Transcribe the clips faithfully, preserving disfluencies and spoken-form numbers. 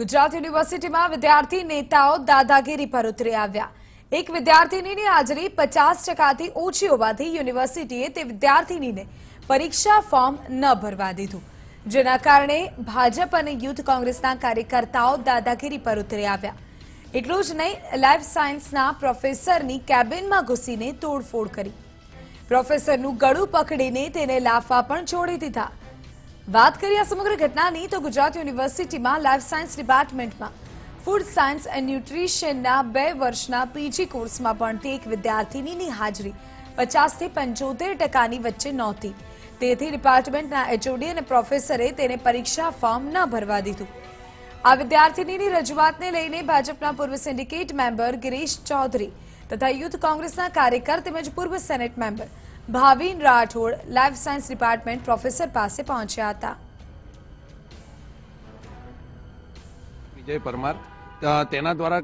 ગુજરાત યુનિવર્સિટીમાં વિદ્યાર્થી નેતાઓ દાદાગીરી પર ઉતરી આવ્યા। એક વિદ્યાર્થીની હાજરી પચાસ ટકાથી ઓછી હોવાથી યુનિવર્સિટીએ તે વિદ્યાર્થીનીને પરીક્ષા ફોર્મ ન ભરવા દીધું, જેના કારણે ભાજપ અને યુથ કોંગ્રેસના કાર્યકર્તાઓ દાદાગીરી પર ઉતરી આવ્યા। એટલું જ નહીં, લાઈફ સાયન્સના પ્રોફેસરની કેબિનમાં ઘૂસીને તોડફોડ કરી, પ્રોફેસરનું ગળું પકડીને તેને લાફા પણ છોડી દીધા। बात करिए आ समग्र घटना की तो गुजरात यूनिवर्सिटी में लाइफ साइंस डिपार्टमेंट में फूड साइंस एंड न्यूट्रिशन बे वर्ष पीजी कोर्स में पढ़ती एक विद्यार्थी हाजरी पचास से पंचोतेर टका वच्चे नहोती। डिपार्टमेंट एचओडी और प्रोफेसरे परीक्षा फॉर्म न भरवा दीधु। आ विद्यार्थी रजूआत ने लईने भाजपा पूर्व सिंडिकेट मेम्बर गिरीश चौधरी तथा यूथ कांग्रेस कार्यकर्ता पूर्व senate member Bhavin Rathod life science department professor पास पहुंचा था। विजय परमार तेना द्वारा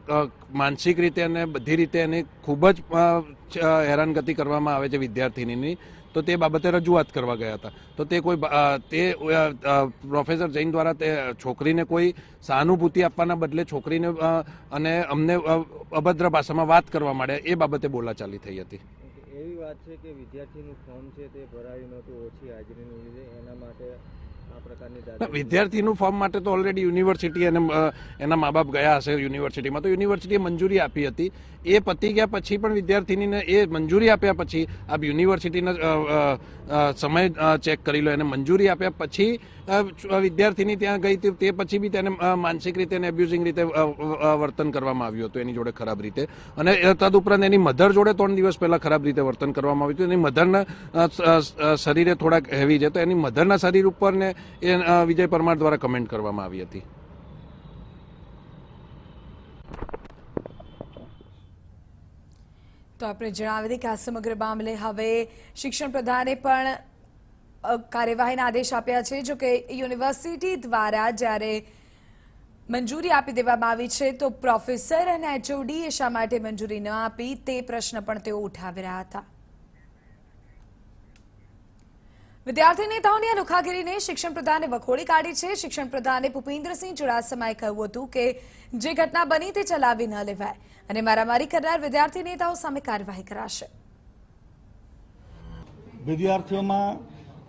मानसिक रीते अने बधी रीते अने खूब ज हैरानगति करवामां आवे छे विद्यार्थीनी। तो ते बाबते रजूआत करवा गया था तो ते कोई ते प्रोफेसर जैन द्वारा ते छोकरी ने कोई सहानुभूति आपवाना बदले छोकरी ने अने अमने अभद्र भाषा में बात करवा मांड्या, ए बाबते बोलाचाली थई हती। विद्यार्थी फॉर्म तो ऑलरेडी यूनिवर्सिटी एना माँ बाप गया हशे यूनिवर्सिटी में, तो यूनिवर्सिटीए मंजूरी आपी हती। ए पती गया पछी पण विद्यार्थीने ए मंजूरी आप्या पछी आप यूनिवर्सिटीना समय चेक करी लो, एने मंजूरी आप्या पछी विद्यार्थीनी त्यां गई हती ते पछी बी तेने मानसिक रीते अने एब्यूजिंग रीते वर्तन करवामां आव्युं हतुं एनी जोडे खराब रीते, अने तदुपरांत एनी मधर जोडे त्रण दिवस पहेला खराब रीते वर्तन करवामां आव्युं हतुं। एनी मधरना शरीरे थोड़ाक हेवी जे तो एनी मधरना शरीर उपर ने विजय परमार द्वारा कमेंट करवामां आवी हती। तो आपने जणावी दीए के आ समग्र मामले हवे शिक्षण प्रधाने पण कार्यवाहीना आदेश आप्या छे। जो के यूनिवर्सिटी द्वारा ज्यारे मंजूरी आपी देवामां आवी छे तो प्रोफेसर अने एचओडी ए शा माटे मंजूरी न आपी ते प्रश्न पण तेओ उठावी रह्या हता। विद्यार्थी नेताओनी नुखागिरीने शिक्षण प्रधाने वखोड़ी काढी छे। शिक्षण प्रधाने भूपेन्द्रसिंह चुड़ासमाए कह्युं हतुं के जे घटना बनी ते चलावी न लेवाय अने मारामारी करनार विद्यार्थी नेताओ सामे कार्यवाही कराशे। विद्यार्थीओमां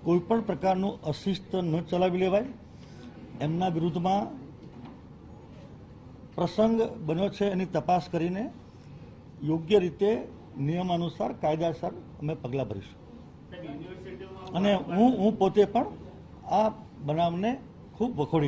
कोईपण प्रकारनो अशिष्ट न चलावी लेवाय एमना विरुद्धमां प्रसंग बन्यो छे एनी तपास करीने योग्य रीते नियम अनुसार कायदासर अमे पगला भरीशुं। અને હું હું પોતે પણ આ બનાવને ખૂબ વખોડી